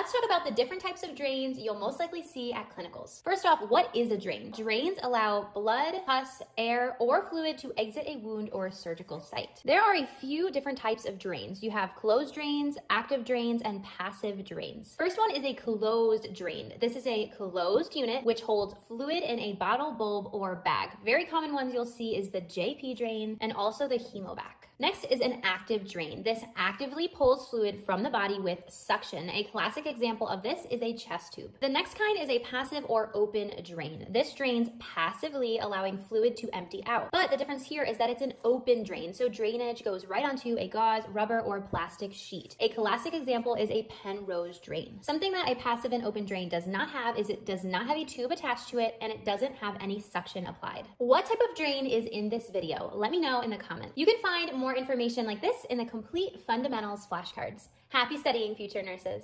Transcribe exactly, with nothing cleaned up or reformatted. let's talk about the different types of drains you'll most likely see at clinicals. First off, what is a drain? Drains allow blood, pus, air, or fluid to exit a wound or a surgical site. There are a few different types of drains. You have closed drains, active drains, and passive drains. First one is a closed drain. This is a closed unit which holds fluid in a bottle, bulb, or bag. Very common ones you'll see is the J P drain and also the hemovac. Next is an active drain. This actively pulls fluid from the body with suction. A classic example of this is a chest tube. The next kind is a passive or open drain. This drains passively, allowing fluid to empty out. But the difference here is that it's an open drain, so drainage goes right onto a gauze, rubber, or plastic sheet. A classic example is a Penrose drain. Something that a passive and open drain does not have is it does not have a tube attached to it, and it doesn't have any suction applied. What type of drain is in this video? Let me know in the comments. You can find more information like this in the complete fundamentals flashcards. Happy studying, future nurses.